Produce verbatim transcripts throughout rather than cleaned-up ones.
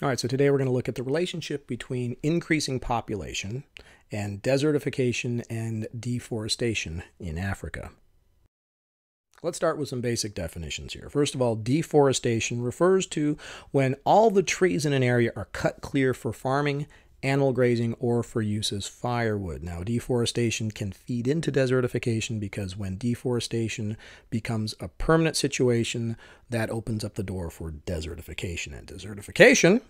All right, so today we're going to look at the relationship between increasing population and desertification and deforestation in Africa. Let's start with some basic definitions here. First of all, deforestation refers to when all the trees in an area are cut clear for farming, animal grazing, or for use as firewood. Now, deforestation can feed into desertification because when deforestation becomes a permanent situation, that opens up the door for desertification. And desertification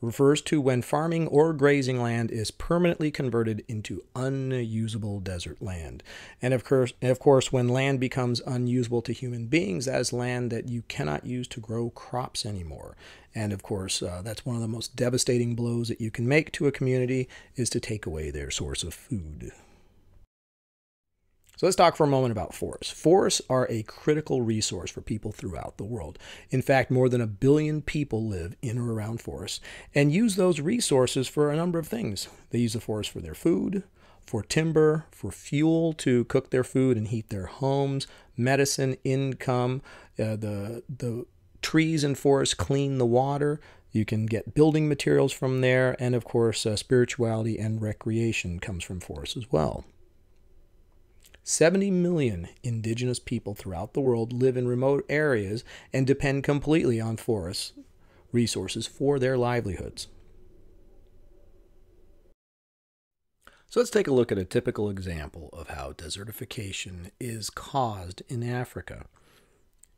refers to when farming or grazing land is permanently converted into unusable desert land. And of course, and of course, when land becomes unusable to human beings, that is land that you cannot use to grow crops anymore. And of course, uh, that's one of the most devastating blows that you can make to a community, is to take away their source of food. So let's talk for a moment about forests. Forests are a critical resource for people throughout the world. In fact, more than a billion people live in or around forests and use those resources for a number of things. They use the forest for their food, for timber, for fuel to cook their food and heat their homes, medicine, income. Uh, the, the trees and forests clean the water. You can get building materials from there. And of course, uh, spirituality and recreation comes from forests as well. seventy million indigenous people throughout the world live in remote areas and depend completely on forest resources for their livelihoods. So let's take a look at a typical example of how desertification is caused in Africa.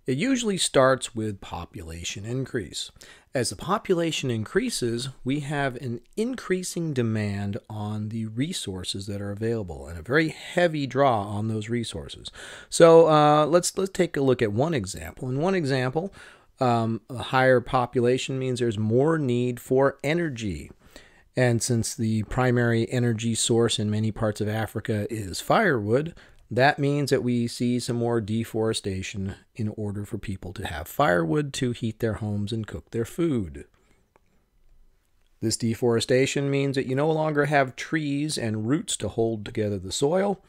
It usually starts with population increase. As the population increases, we have an increasing demand on the resources that are available and a very heavy draw on those resources. So uh, let's, let's take a look at one example. In one example, um, a higher population means there's more need for energy. And since the primary energy source in many parts of Africa is firewood, that means that we see some more deforestation in order for people to have firewood to heat their homes and cook their food. This deforestation means that you no longer have trees and roots to hold together the soil,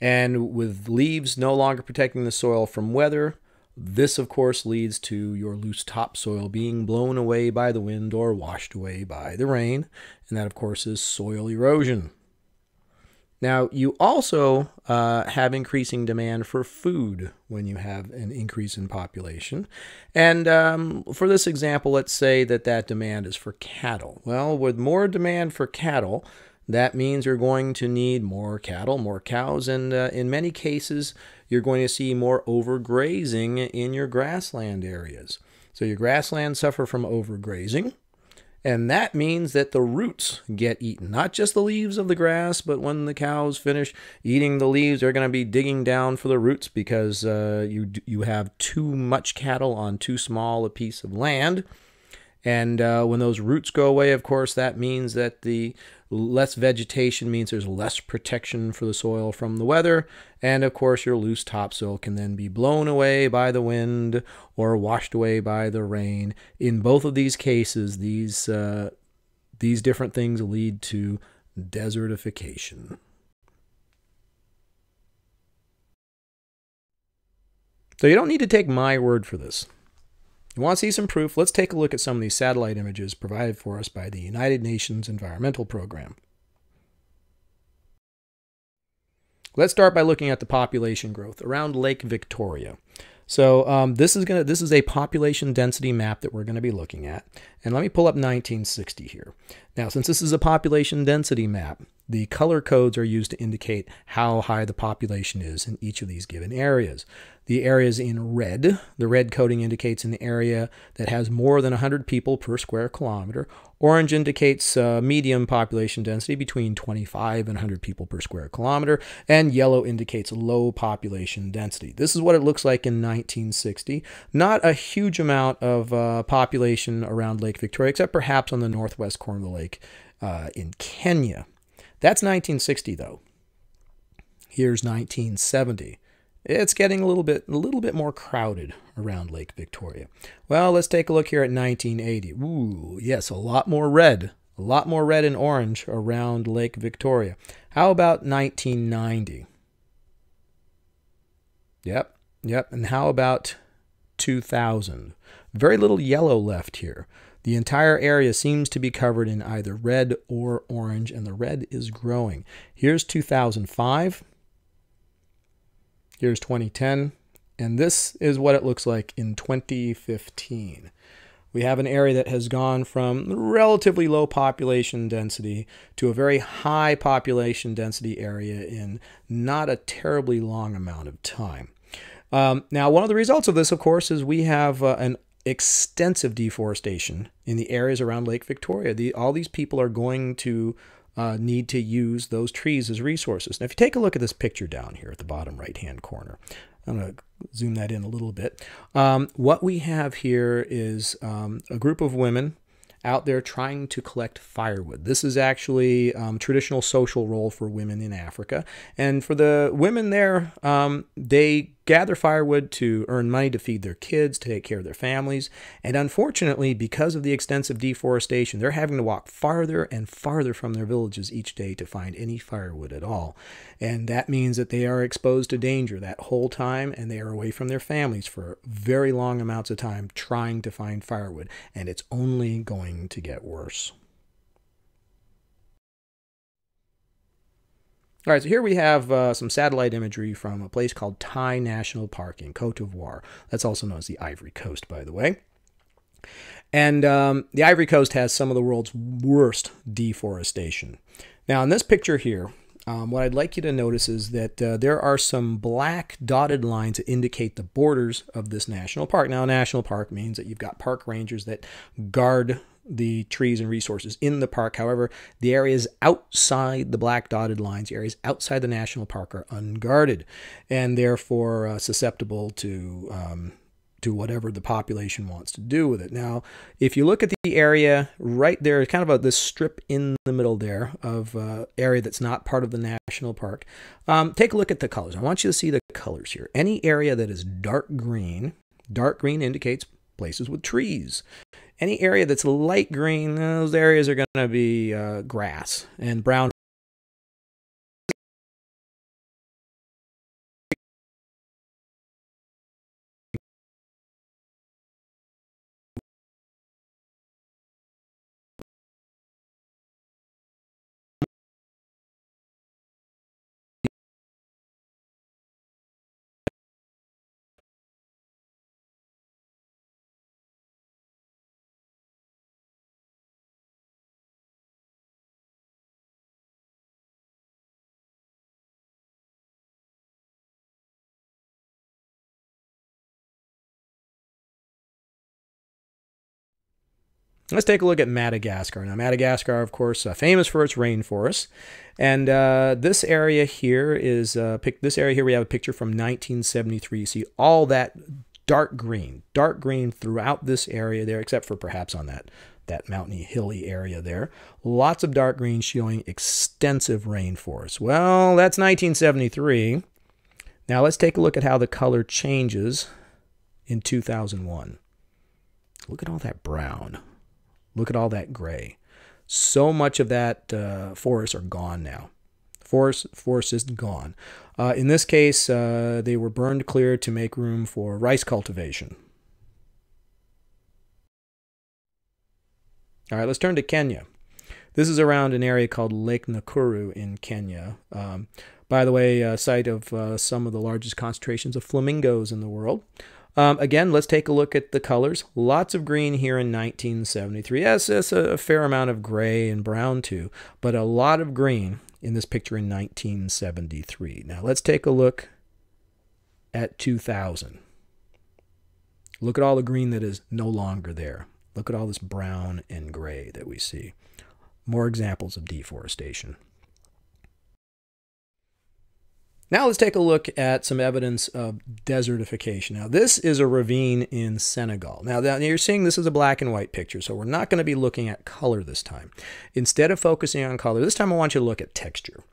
and with leaves no longer protecting the soil from weather, this of course leads to your loose topsoil being blown away by the wind or washed away by the rain, and that of course is soil erosion. Now, you also uh, have increasing demand for food when you have an increase in population. And um, for this example, let's say that that demand is for cattle. Well, with more demand for cattle, that means you're going to need more cattle, more cows, and uh, in many cases, you're going to see more overgrazing in your grassland areas. So your grasslands suffer from overgrazing. And that means that the roots get eaten, not just the leaves of the grass, but when the cows finish eating the leaves, they're going to be digging down for the roots because uh, you, you have too much cattle on too small a piece of land. And uh, when those roots go away, of course, that means that the less vegetation means there's less protection for the soil from the weather. And of course, your loose topsoil can then be blown away by the wind or washed away by the rain. In both of these cases, these, uh, these different things lead to desertification. So you don't need to take my word for this. You want to see some proof? Let's take a look at some of these satellite images provided for us by the United Nations Environmental Program. Let's start by looking at the population growth around Lake Victoria. So um, this is gonna this is a population density map that we're going to be looking at. And let me pull up nineteen sixty here. Now, since this is a population density map, the color codes are used to indicate how high the population is in each of these given areas. The areas in red, the red coding indicates an area that has more than one hundred people per square kilometer. Orange indicates uh, medium population density between twenty-five and one hundred people per square kilometer. And yellow indicates low population density. This is what it looks like in nineteen sixty. Not a huge amount of uh, population around Lake Victoria, except perhaps on the northwest corner of the lake uh, in Kenya. That's nineteen sixty though. Here's nineteen seventy. It's getting a little bit, a little bit more crowded around Lake Victoria. Well, let's take a look here at nineteen eighty. Ooh, yes, a lot more red, a lot more red and orange around Lake Victoria. How about nineteen ninety? Yep, yep. And how about two thousand? Very little yellow left here. The entire area seems to be covered in either red or orange, and the red is growing. Here's two thousand five, here's twenty ten, and this is what it looks like in twenty fifteen. We have an area that has gone from relatively low population density to a very high population density area in not a terribly long amount of time. Um, now, one of the results of this, of course, is we have uh, an extensive deforestation in the areas around Lake Victoria. The, all these people are going to uh, need to use those trees as resources. Now, if you take a look at this picture down here at the bottom right-hand corner, I'm going to zoom that in a little bit. Um, what we have here is um, a group of women out there trying to collect firewood. This is actually um, traditional social role for women in Africa. And for the women there, um, they gather firewood to earn money to feed their kids, to take care of their families. And unfortunately, because of the extensive deforestation, they're having to walk farther and farther from their villages each day to find any firewood at all. And that means that they are exposed to danger that whole time, and they are away from their families for very long amounts of time trying to find firewood. And it's only going to get worse. All right, so here we have uh, some satellite imagery from a place called Tai National Park in Côte d'Ivoire. That's also known as the Ivory Coast, by the way. And um, the Ivory Coast has some of the world's worst deforestation. Now, in this picture here, um, what I'd like you to notice is that uh, there are some black dotted lines that indicate the borders of this national park. Now, a national park means that you've got park rangers that guard the trees and resources in the park. However, the areas outside the black dotted lines, areas outside the national park, are unguarded and therefore uh, susceptible to um, to whatever the population wants to do with it. Now, if you look at the area right there, kind of a, this strip in the middle there of uh, area that's not part of the national park, um, take a look at the colors. I want you to see the colors here. Any area that is dark green, dark green indicates places with trees. Any area that's light green, those areas are going to be uh, grass and brown. Let's take a look at Madagascar. Now, Madagascar, of course, uh, famous for its rainforests. And uh, this area here is, uh, pic this area here we have a picture from nineteen seventy-three. You see all that dark green, dark green throughout this area there, except for perhaps on that, that mountainy, hilly area there. Lots of dark green showing extensive rainforests. Well, that's nineteen seventy-three. Now, let's take a look at how the color changes in two thousand one. Look at all that brown. Look at all that gray. So much of that uh, forests are gone now. Forest, forest is gone. Uh, in this case, uh, they were burned clear to make room for rice cultivation. All right, let's turn to Kenya. This is around an area called Lake Nakuru in Kenya. Um, by the way, a site of uh, some of the largest concentrations of flamingos in the world. Um, again, let's take a look at the colors. Lots of green here in nineteen seventy-three. Yes, that's a, a fair amount of gray and brown too, but a lot of green in this picture in nineteen seventy-three. Now let's take a look at two thousand. Look at all the green that is no longer there. Look at all this brown and gray that we see. More examples of deforestation. Now let's take a look at some evidence of desertification. Now this is a ravine in Senegal. Now you're seeing this is a black and white picture, so we're not going to be looking at color this time. Instead of focusing on color, this time I want you to look at texture.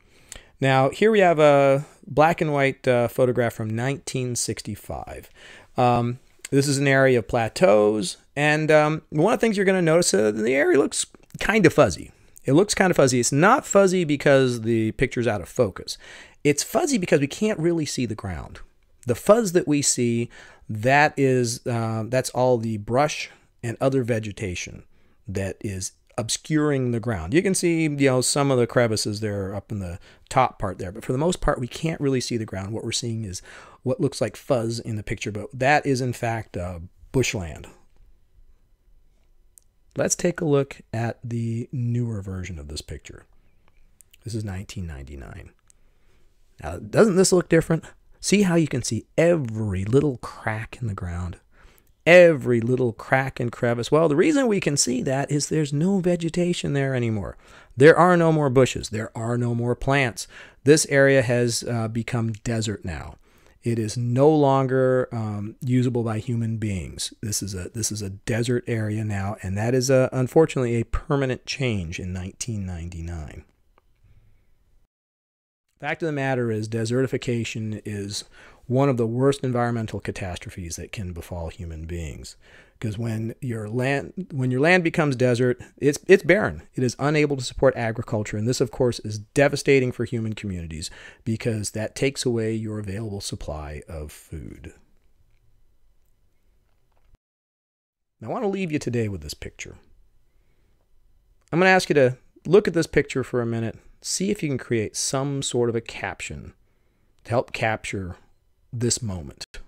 Now here we have a black and white uh, photograph from nineteen sixty-five. Um, this is an area of plateaus, and um, one of the things you're going to notice is uh, the area looks kind of fuzzy. It looks kind of fuzzy. It's not fuzzy because the picture's out of focus. It's fuzzy because we can't really see the ground. The fuzz that we see, that is, uh, that's all the brush and other vegetation. that is obscuring the ground. You can see, you know, some of the crevices there up in the top part there, but for the most part, we can't really see the ground. What we're seeing is what looks like fuzz in the picture, but that is in fact uh, bushland. Let's take a look at the newer version of this picture. This is nineteen ninety-nine. Now, doesn't this look different? See how you can see every little crack in the ground, every little crack and crevice. Well, the reason we can see that is there's no vegetation there anymore. There are no more bushes. There are no more plants. This area has uh, become desert now. It is no longer um, usable by human beings. This is a this is a desert area now, and that is a, unfortunately a permanent change in nineteen ninety-nine. Fact of the matter is, desertification is one of the worst environmental catastrophes that can befall human beings, because when your land when your land becomes desert, it's it's barren. It is unable to support agriculture, and this, of course, is devastating for human communities because that takes away your available supply of food. Now, I want to leave you today with this picture. I'm going to ask you to look at this picture for a minute, see if you can create some sort of a caption to help capture this moment.